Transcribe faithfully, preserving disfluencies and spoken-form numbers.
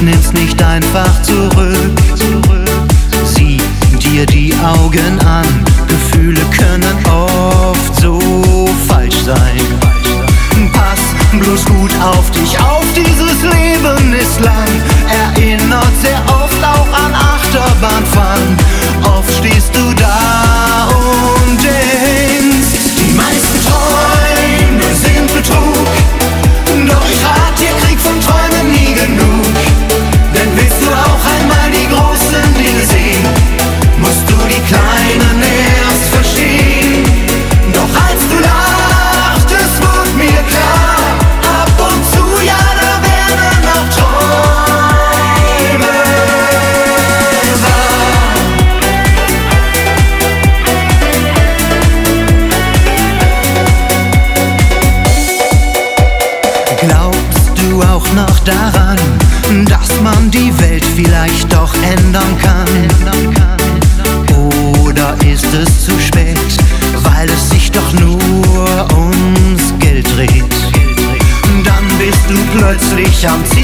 Nimm's nicht einfach zurück. Sieh dir die Augen an, Gefühle können oft so falsch sein. Pass bloß gut auf dich auf, dieses Leben ist lang. Erinnert sehr oft auch an Achterbahnfahren. Oft stehst du da und denkst, die meisten Träume sind Betrug. Doch ich rat dir, Krieg von Träumen nie genug. Denn willst du auch einmal die großen Dinge sehen, musst du die kleinen erst verstehen. Doch als du lachtest, wurde mir klar, ab und zu, ja, da werden auch Träume wahr. Glaubst du auch noch daran, dass man die Welt vielleicht doch ändern kann? Oder ist es zu spät, weil es sich doch nur ums Geld dreht? Dann bist du plötzlich am Ziel.